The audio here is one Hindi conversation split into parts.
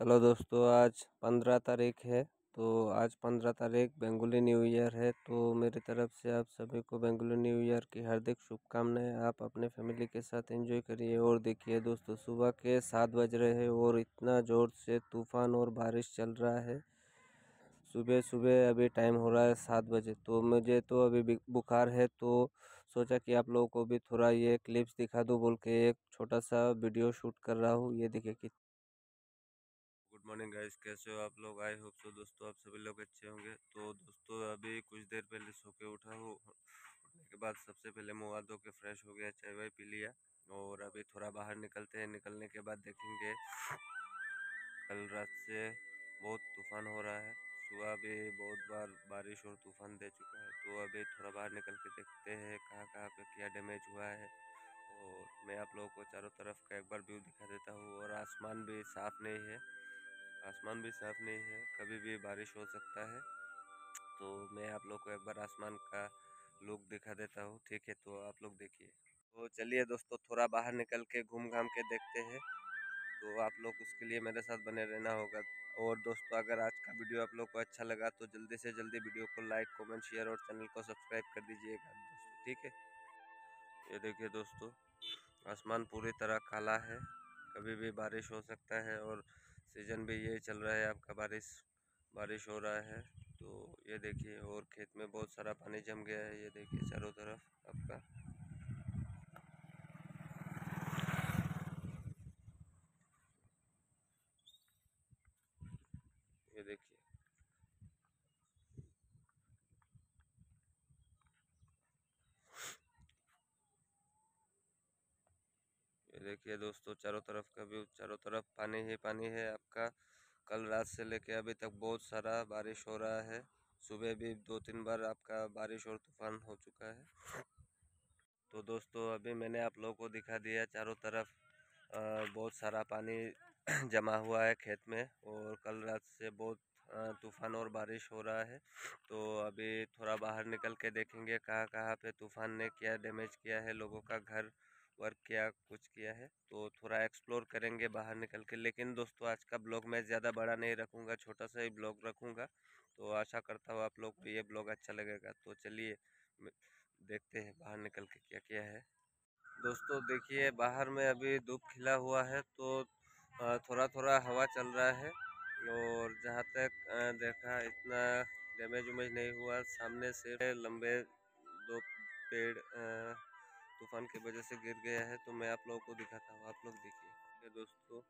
हेलो दोस्तों, आज 15 तारीख है। तो आज 15 तारीख बेंगुली न्यू ईयर है। तो मेरी तरफ से आप सभी को बेंगुली न्यू ईयर की हार्दिक शुभकामनाएं। आप अपने फैमिली के साथ एंजॉय करिए। और देखिए दोस्तों, सुबह के 7 बज रहे हैं और इतना ज़ोर से तूफ़ान और बारिश चल रहा है। सुबह सुबह अभी टाइम हो रहा है 7 बजे। तो मुझे तो अभी बुखार है, तो सोचा कि आप लोगों को भी थोड़ा ये क्लिप्स दिखा दूँ बोल के एक छोटा सा वीडियो शूट कर रहा हूँ। ये देखिए कि गुड मॉर्निंग गाइस, कैसे हो आप लोग? आई होप सो दोस्तों आप सभी लोग अच्छे होंगे। तो दोस्तों अभी कुछ देर पहले सो के उठा हूँ। उठने के बाद सबसे पहले मुँह हाथ धो के फ्रेश हो गया, चाय वाय पी लिया और अभी थोड़ा बाहर निकलते हैं। निकलने के बाद देखेंगे, कल रात से बहुत तूफान हो रहा है, सुबह भी बहुत बार बारिश और तूफ़ान दे चुका है। तो अभी थोड़ा बाहर निकल के देखते हैं कहाँ पे क्या डैमेज हुआ है। और मैं आप लोगों को चारों तरफ का एक बार व्यू दिखा देता हूँ। और आसमान भी साफ़ नहीं है, आसमान भी साफ़ नहीं है, कभी भी बारिश हो सकता है। तो मैं आप लोग को एक बार आसमान का लुक दिखा देता हूँ, ठीक है? तो आप लोग देखिए। तो चलिए दोस्तों, थोड़ा बाहर निकल के घूम घाम के देखते हैं। तो आप लोग उसके लिए मेरे साथ बने रहना होगा। और दोस्तों, अगर आज का वीडियो आप लोग को अच्छा लगा तो जल्दी से जल्दी वीडियो को लाइक, कमेंट, शेयर और चैनल को सब्सक्राइब कर दीजिएगा दोस्तों, ठीक है? ये देखिए दोस्तों, आसमान पूरी तरह काला है, कभी भी बारिश हो सकता है। और सीज़न भी ये चल रहा है आपका, बारिश हो रहा है। तो ये देखिए, और खेत में बहुत सारा पानी जम गया है। ये देखिए चारों तरफ आपका। ये देखिए, ये देखिए दोस्तों, चारों तरफ का व्यू, चारों तरफ पानी ही पानी है आपका। कल रात से लेके अभी तक बहुत सारा बारिश हो रहा है। सुबह भी 2-3 बार आपका बारिश और तूफान हो चुका है। तो दोस्तों अभी मैंने आप लोगों को दिखा दिया, चारों तरफ बहुत सारा पानी जमा हुआ है खेत में। और कल रात से बहुत तूफ़ान और बारिश हो रहा है। तो अभी थोड़ा बाहर निकल के देखेंगे कहाँ पे तूफ़ान ने क्या डैमेज किया है, लोगों का घर वर्क क्या कुछ किया है। तो थोड़ा एक्सप्लोर करेंगे बाहर निकल के। लेकिन दोस्तों आज का ब्लॉग मैं ज़्यादा बड़ा नहीं रखूँगा, छोटा सा ही ब्लॉग रखूँगा। तो आशा करता हूँ आप लोग को ये ब्लॉग अच्छा लगेगा। तो चलिए देखते हैं बाहर निकल के क्या क्या है। दोस्तों देखिए, बाहर में अभी धूप खिला हुआ है, तो थोड़ा थोड़ा हवा चल रहा है। और जहाँ तक देखा इतना डैमेज उमेज नहीं हुआ। सामने से लंबे 2 पेड़ तूफान की वजह से गिर गया है। तो मैं आप लोगों को दिखाता हूँ, आप लोग देखिए। दोस्तों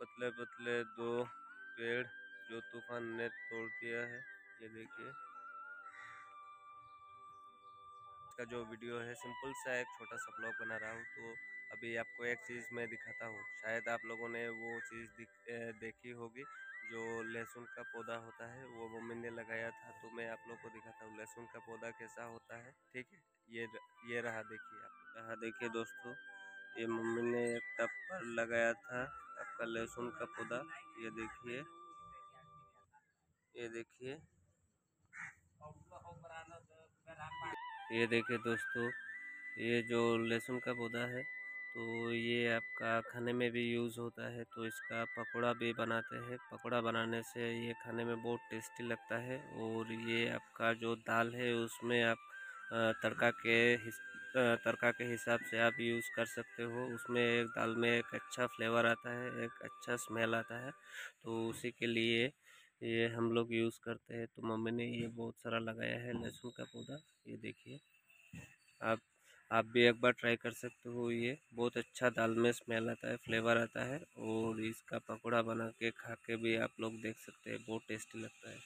पतले पतले 2 पेड़ जो तूफान ने तोड़ दिया है, ये देखिए। इसका जो वीडियो है सिंपल सा एक छोटा सा ब्लॉग बना रहा हूँ। तो अभी आपको एक चीज़ मैं दिखाता हूँ, शायद आप लोगों ने वो चीज़ देखी होगी, जो लहसुन का पौधा होता है, वो मम्मी ने लगाया था। तो मैं आप लोगों को दिखाता हूँ लहसुन का पौधा कैसा होता है, ठीक है? ये रहा, देखिए आप रहा। देखिए दोस्तों, ये मम्मी ने एक टब पर लगाया था आपका लहसुन का पौधा। ये देखिए, ये देखिए, ये देखिए दोस्तों, ये जो लहसुन का पौधा है, तो ये आपका खाने में भी यूज़ होता है। तो इसका पकोड़ा भी बनाते हैं, पकोड़ा बनाने से ये खाने में बहुत टेस्टी लगता है। और ये आपका जो दाल है उसमें आप तड़का के हिसाब से आप यूज़ कर सकते हो। उसमें एक दाल में एक अच्छा फ्लेवर आता है, एक अच्छा स्मेल आता है। तो उसी के लिए ये हम लोग यूज़ करते हैं। तो मम्मी ने ये बहुत सारा लगाया है लहसुन का पौधा। ये देखिए, आप भी एक बार ट्राई कर सकते हो। ये बहुत अच्छा दाल में स्मेल आता है, फ्लेवर आता है। और इसका पकोड़ा बना के खा के भी आप लोग देख सकते हैं, बहुत टेस्टी लगता है।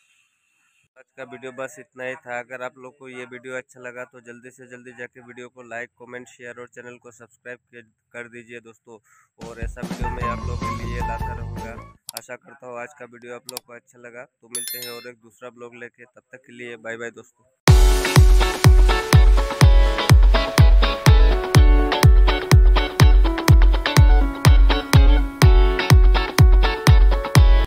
आज का वीडियो बस इतना ही था। अगर आप लोग को ये वीडियो अच्छा लगा तो जल्दी से जल्दी जाके वीडियो को लाइक, कमेंट, शेयर और चैनल को सब्सक्राइब कर दीजिए दोस्तों। और ऐसा वीडियो मैं आप लोग के लिए लाता रहूँगा। आशा करता हूँ आज का वीडियो आप लोग को अच्छा लगा। तो मिलते हैं और एक दूसरा ब्लॉग लेके, तब तक के लिए बाय बाय दोस्तों।